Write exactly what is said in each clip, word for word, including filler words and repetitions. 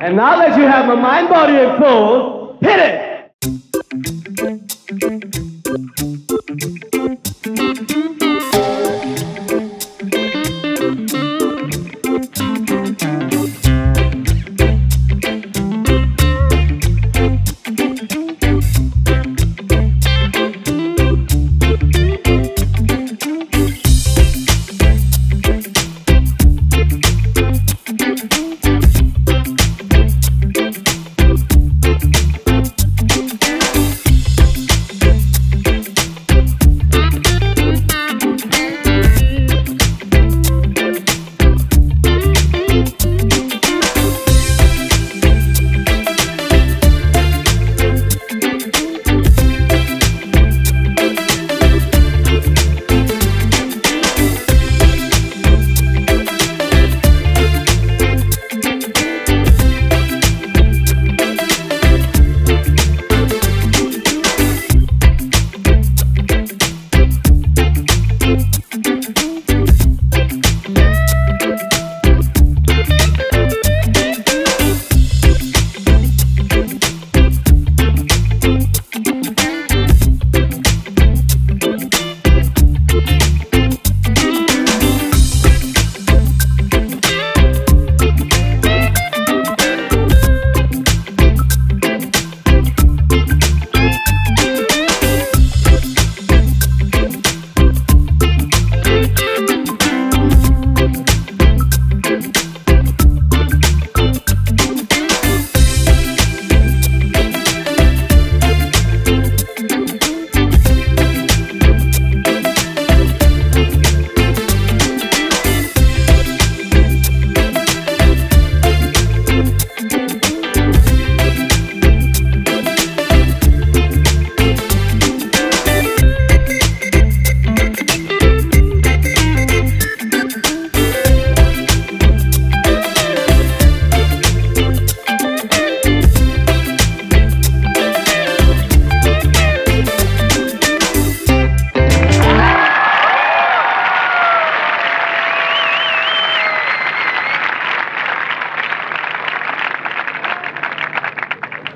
And now that you have my mind, body, and soul, hit it!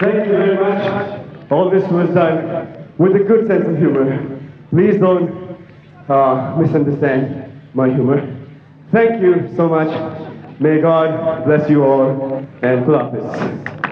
Thank you very much. All this was done with a good sense of humor. Please don't uh, misunderstand my humor. Thank you so much. May God bless you all, and Khudafis.